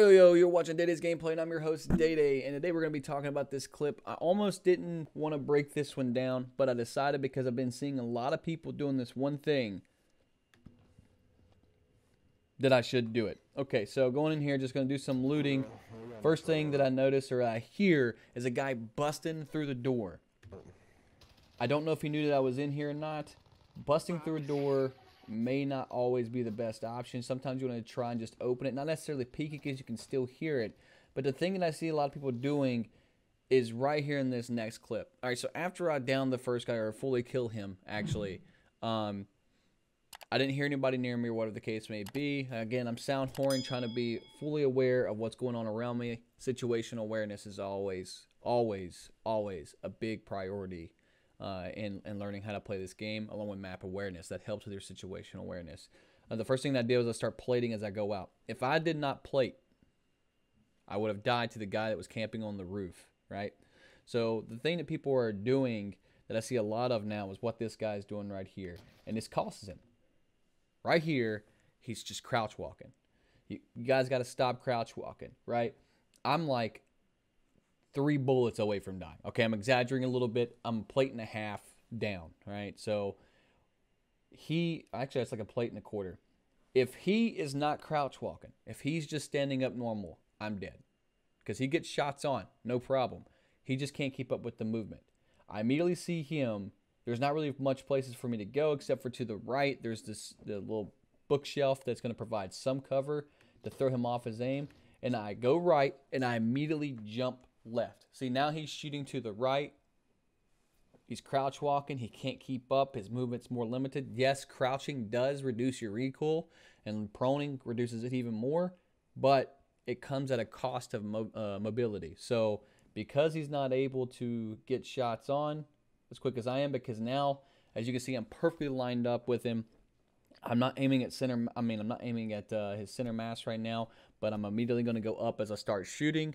Yo, you're watching Daydays Gameplay, and I'm your host, Dayday, and today we're going to be talking about this clip. I almost didn't want to break this one down, but I decided because I've been seeing a lot of people doing this one thing that I should do it. Okay, so going in here, just going to do some looting. First thing that I notice or I hear is a guy busting through the door. I don't know if he knew that I was in here or not. Busting through a door may not always be the best option. Sometimes you want to try and just open it, not necessarily peek it because you can still hear it. But the thing that I see a lot of people doing is right here in this next clip. All right, so after I downed the first guy, or fully kill him, actually, I didn't hear anybody near me or whatever the case may be. Again, I'm sound whoring, trying to be fully aware of what's going on around me. Situational awareness is always a big priority in learning how to play this game, along with map awareness. That helps with your situational awareness. The first thing that I did was I start plating as I go out. If I did not plate, I would have died to the guy that was camping on the roof, right? So the thing that people are doing that I see a lot of now is what this guy is doing right here. And this costs him. Right here, he's just crouch walking. You guys got to stop crouch walking, right? I'm like 3 bullets away from dying. Okay, I'm exaggerating a little bit. I'm a plate and a half down, right? So he, actually that's like a plate and a quarter. If he is not crouch walking, if he's just standing up normal, I'm dead. Because he gets shots on, no problem. He just can't keep up with the movement. I immediately see him. There's not really much places for me to go except for to the right. There's the little bookshelf that's going to provide some cover to throw him off his aim. And I go right and I immediately jump left. See, now he's shooting to the right. He's crouch walking. He can't keep up. His movement's more limited. Yes, crouching does reduce your recoil, and proning reduces it even more, but it comes at a cost of mobility. So because he's not able to get shots on as quick as I am, because now, as you can see, I'm perfectly lined up with him. I'm not aiming at center. I mean, I'm not aiming at his center mass right now, but I'm immediately going to go up as I start shooting,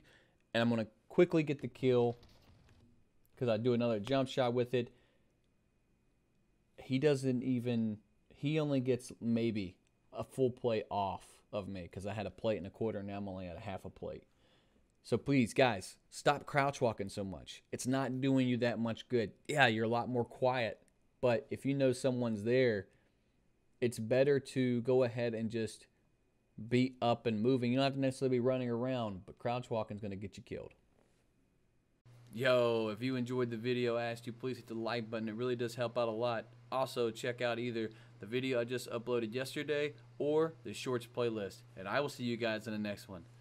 and I'm going to quickly get the kill because I do another jump shot with it. He only gets maybe a full plate off of me because I had a plate and a quarter, and now I'm only at a half a plate. So please, guys, stop crouch walking so much. It's not doing you that much good. Yeah, you're a lot more quiet, but if you know someone's there, it's better to go ahead and just be up and moving. You don't have to necessarily be running around, but crouch walking is going to get you killed. Yo, if you enjoyed the video, I asked you please hit the like button. It really does help out a lot. Also, check out either the video I just uploaded yesterday or the shorts playlist. And I will see you guys in the next one.